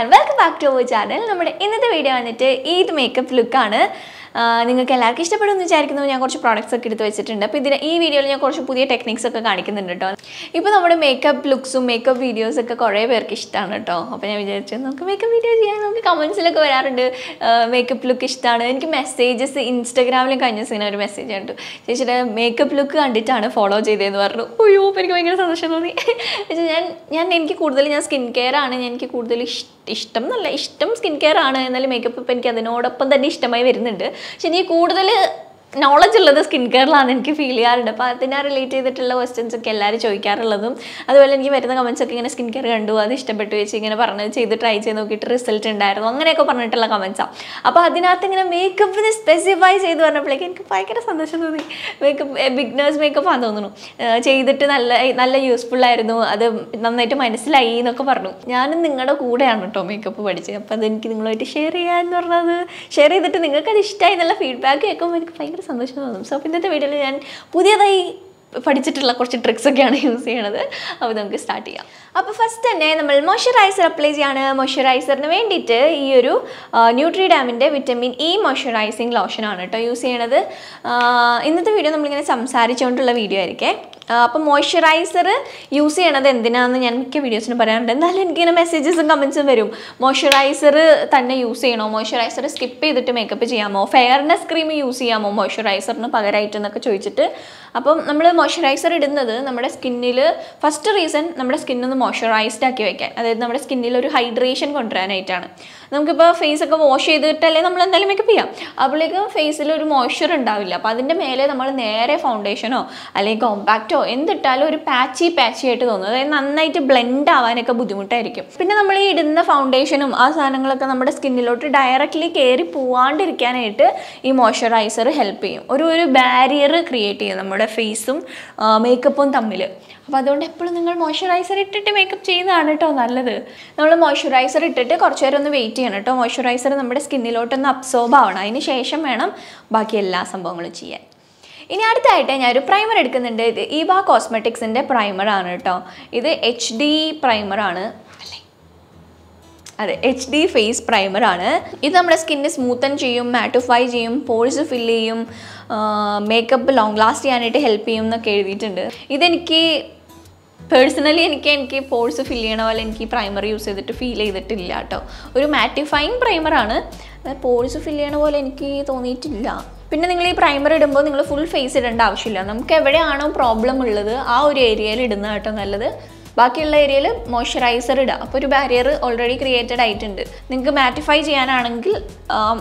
and welcome back to our channel. This video is a makeup look. I have a makeup look. She could knowledge of the skincare and Kifilia and Pathina related the Tilla Western Kellari Choicaradum. Otherwise, you met in the comments again a skincare and do other step at twitching and a partner, say the tries and get result and diet. Long and a coparnatella comments up. A Pathina thing in a makeup with specifies either on a plaque and Pikers on the makeup, a beginner's makeup on the Chay the Tanala useful. I know other Namata minus Lai no Coparno. Yan and Ninga good and makeup, but then King Lloyd Sherry and rather Sherry the Tinga feedback. So, in this video, I will show you tricks again. Let's start. First, we apply moisturizer. Nutri-Dam Vitamin E Moisturizing Lotion. In this video, we will show video. Moisturizer use another than the videos in a messages and comments. Moisturizer than use moisturizer skip the makeup jamo. Fairness cream use moisturizer no pagarite and the cachuchita. Upon number moisturizer in the number skin niller. First reason number skin on the moisturized acuvate. Other number skin niller hydration contranate. Number face a wash the telenomel make a pia. Ablica face a little moisture and davila. Padinda mele the mother air foundation or a compact. In the talo, patchy at the other, and blend out and a budimuteric. Pinamade in the foundation of us and numbered skin directly carry puandir canator, a moisturizer helping or a barrier creating the mother face, makeup on Tamil. But don't put a moisturizer it makeup chain and it on another. Now a moisturizer it or chair on the weight and a moisturizer numbered skin and absorb out. Initiation, madam, Bakilla Sambongology. In the primer, this is Iba Cosmetics primer. This is HD primer. HD Face Primer. This is skin smooth and mattify, pores fill, makeup long lasting and help. This is personally, I pores fill and primer use it feel either till a mattifying primer. Pores fill and if you have a primer, you can use full face. If you have a problem, you can use the moisturizer. There is a barrier already created. If you mattify, you can use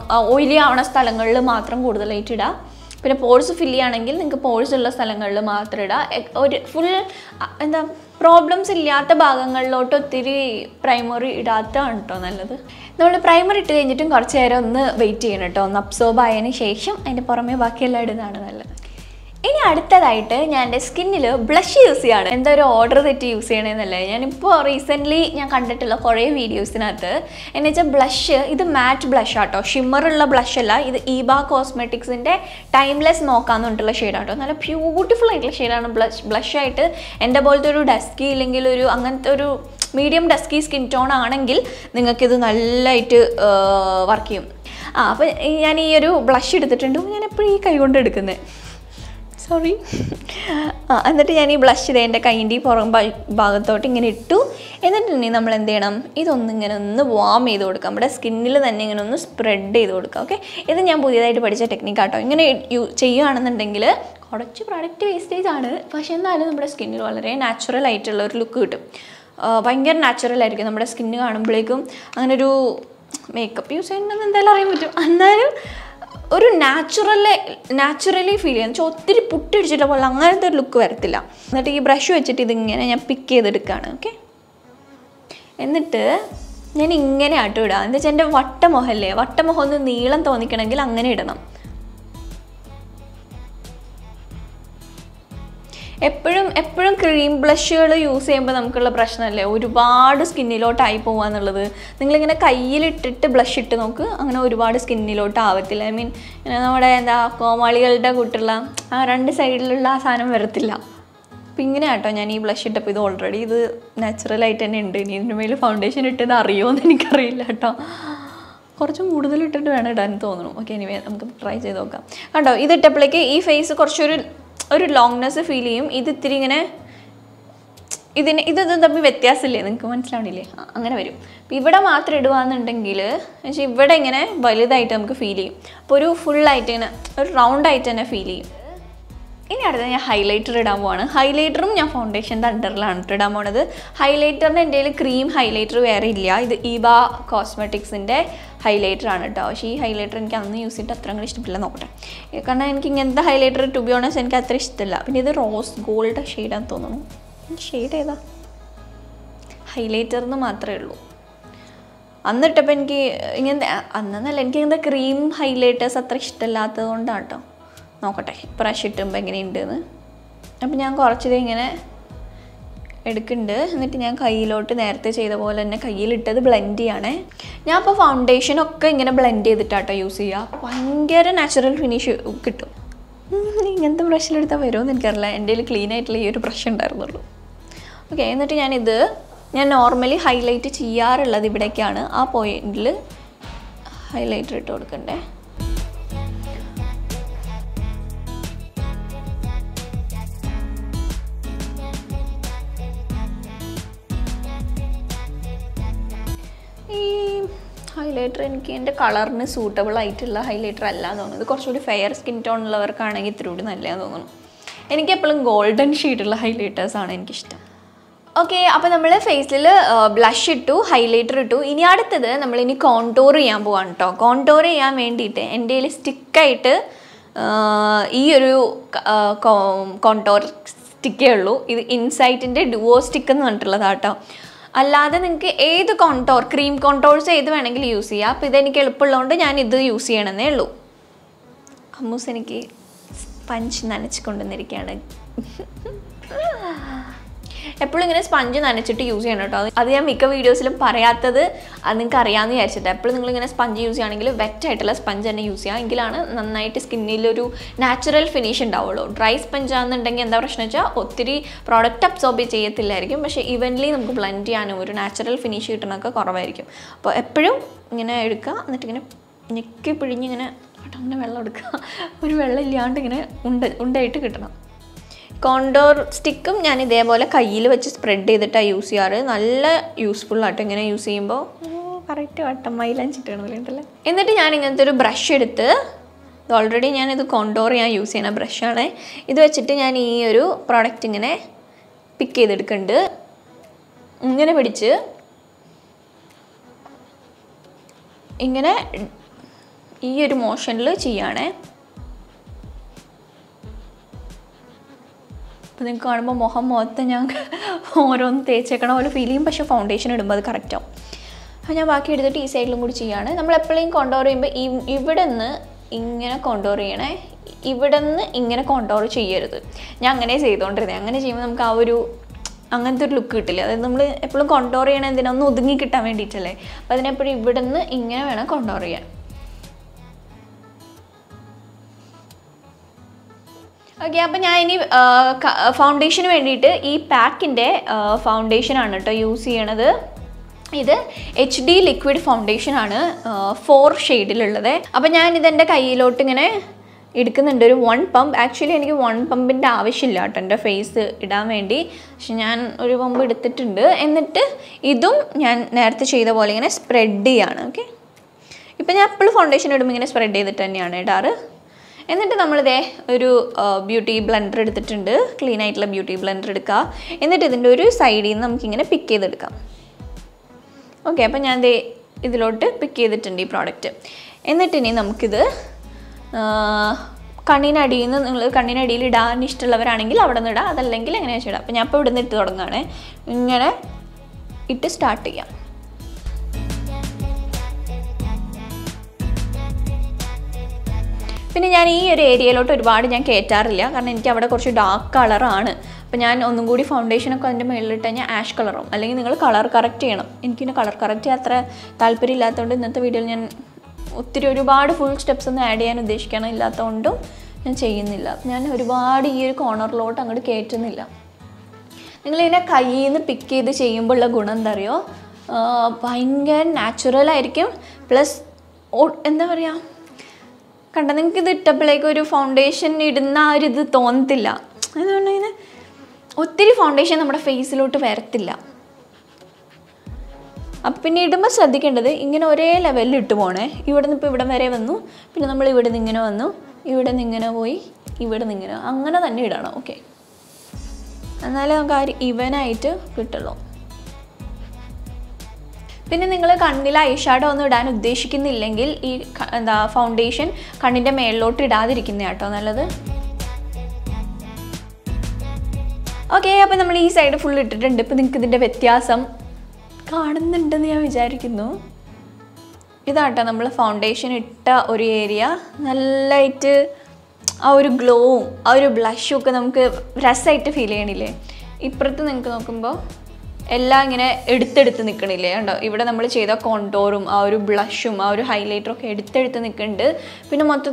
oily areas. If you have pores, you can use pores. Full problems illata bhagangallotte ottiri primer idatha anto nallathu primer itte kennittum korchu eram onnu wait cheyanam ട്ടോ ഒന്ന് absorb ആയതിനു ശേഷം അതിന്റെ പുറമേ ബാക്കിയെല്ലാം ഇടുന്നതാണ് നല്ലത്. ഇനി അടുത്തതായിട്ട് ഞാൻ എൻ്റെ സ്കിന്നിൽ ബ്ലഷ് യൂസ് ചെയ്യാണ്. എന്താ ഒരു ഓർഡർ തെറ്റി യൂസ് ചെയ്യണേന്നല്ല. ഞാൻ ഇപ്പോൾ റീസന്റ്ലി ഞാൻ കണ്ടിട്ടുള്ള കുറേ വീഡിയോസിനകത്ത് എന്നുവെച്ചാൽ ബ്ലഷ് ഇത് മാറ്റ് ബ്ലഷ് ആട്ടോ. ഷിമ്മർ ഉള്ള ബ്ലഷ് അല്ല. ഇത് ഈബാ കോസ്മെറ്റിക്സിന്റെ ടൈംലെസ് മോക്ക എന്ന് പറഞ്ഞിട്ടുള്ള ഷേഡ് ആട്ടോ. നല്ല ബ്യൂട്ടിഫുൾ ആയിട്ടുള്ള ഷേഡാണ്. ബ്ലഷ് ആയിട്ട് എൻ്റെ പോലത്തെ ഒരു ഡസ്കി ഇല്ലെങ്കിൽ ഒരു അങ്ങനത്തെ ഒരു മീഡിയം ഡസ്കി സ്കിൻ ടോൺ ആണെങ്കിൽ നിങ്ങൾക്ക് ഇത് നല്ലതായിട്ട് വർക്ക് ചെയ്യും. അപ്പോൾ ഞാൻ ഈ ഒരു ബ്ലഷ് എടുത്തിട്ടുണ്ട്. ഞാൻ എപ്പോഴും ഈ കൈ കൊണ്ട് എടുക്കുന്നേ. Sorry. And that is blush in the kindy forum by Bagathoting in it too. And then in the Namlandanum is on the warm either come, but skin and spread day. Okay, then Yambuda to technique at you Chayan and then Dangular, Kodachi product wastage under Fashion the skin natural light look good. Natural light skin and do makeup use and naturally feeling. So, you put it in a look. That is brush it and pick it. Okay? And that is If cream blush, use brush. If skin type, you blush it. I mean, you pink blush already. This is natural light and I foundation it in okay, anyway, I'm try it. This face is a longness of feeling. This is a I highlighter highlighter foundation highlighter cream highlighter this is Iba Cosmetics highlighter. She highlighter use it highlighter to be honest and rose gold shade highlighter the cream highlighter. I will brush it. I will brush it. I will blend it. I will foundation. Blend it. I will natural finish. I will brush it. I will clean it. I will brush it. Okay, I normally highlight it. I will highlight it. Highlighter and color is suitable. Highlighter is fair skin tone. I golden shade highlighters. Okay, now we face blush to highlighter to. Now we contour. Contour is stick contour stick. This insight duo stick. If you use contour, cream contours, you can use it. I use it. Contour stick I spread it I use it. Useful I use it. I brush it. Already I use contour use brush. This I product pick it. This motion. I think I have feeling that the foundation is correct. I have a feeling that the side is correct. I have a contour. Okay, now I use this foundation. This pack is foundation. This is HD Liquid Foundation. 4 shades. Now I use 1 pump. Actually, I use 1 pump in the face. I use spread this foundation. And then we have a beauty blender, clean it with beauty blender. And then we have side pick it. Okay, so I pick this product. And then we have a start. I will put this area because it is dark color. I will put the foundation in ash color. I will correct the color. I will correct the color. You pick it natural plus you foundation face. That's even item. If you have an eyeshadow, you can use the foundation. Okay, now we have full dip. This is foundation area. Our glow, our blush, we feel the recipe. Now, we have a contour, a blush, a highlighter. If you have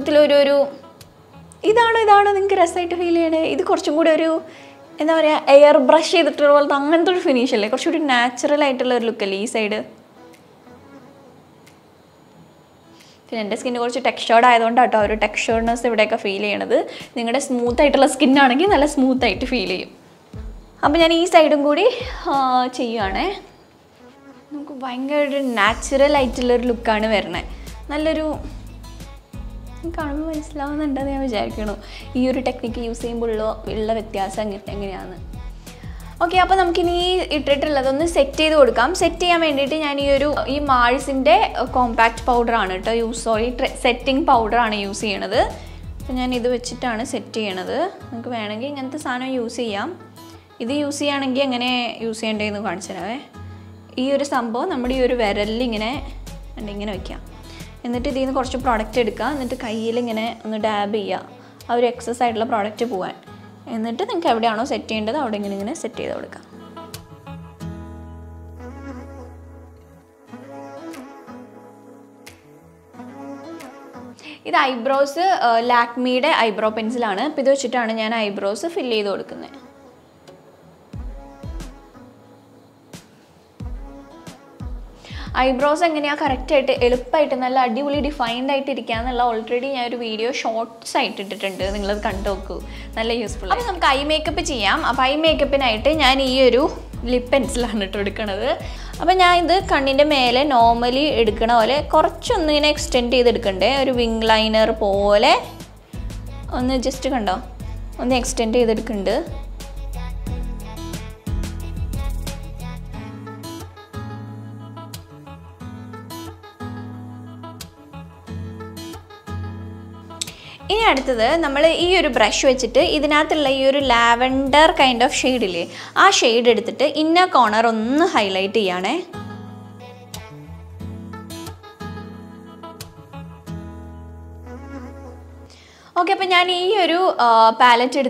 a textured eye, you can feel it. If you have a smooth skin, you can smooth it. Now, I will do this side. Natural light look. This technique is used. Okay, now we set this. Set this is compact powder. Use, sorry, setting powder. I use this. I set this. I use this. I use this. And then I think I have set it and set it. This eyebrows Lakme's eyebrow pencil. I fill the eyebrows. Eyebrows are correct, well defined. Already I have a video short sighted. It's useful. Now, we eye makeup. Eye makeup I lip pencil. I normally extend a wing liner. Just extend. This is a brush. This is a lavender kind of shade. That shade is the inner corner. Highlight the okay, I palette. This is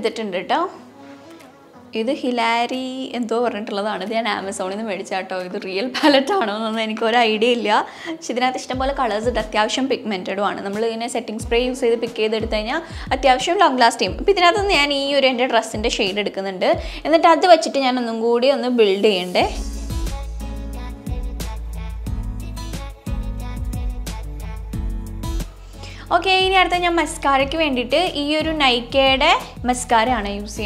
Hilary. This is Amazon. This is a real palette. I have no idea. The colors are pigmented. We use setting spray. We pick long lasting. I have shaded dress. I build okay, I have mascara. This mascara is Nike.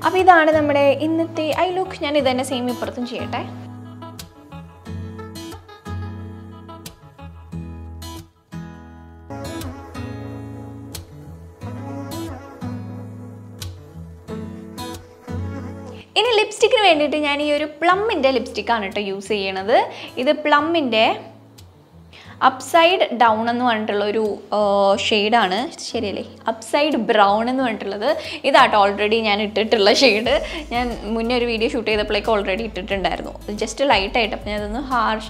Now, we will do the eye look. I will do the same thing. In lipstick, I will use a plum lipstick. This is a plum upside down shade upside brown this is already a shade I video shoot already just light it harsh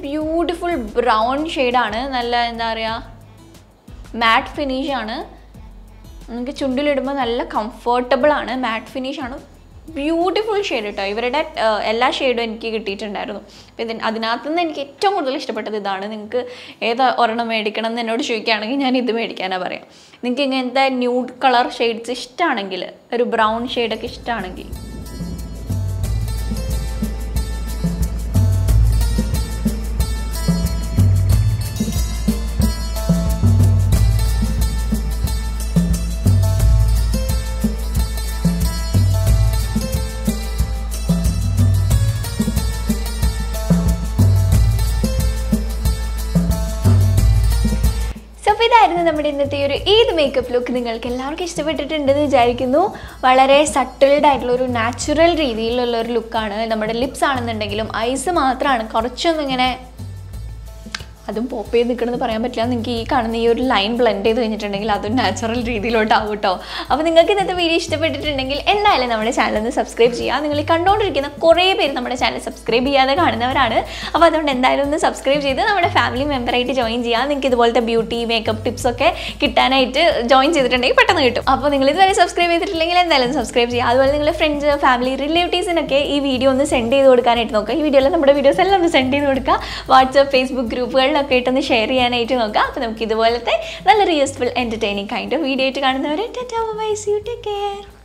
beautiful brown shade matte finish comfortable matte finish. beautiful shade. I have a shade in the middle. I have a nude color shade. I have a brown shade. This makeup look is very subtle and natural look. Our lips and eyes I will share this video. Share and share. It's a very useful, entertaining kind of video. Bye-bye. See you. Take care.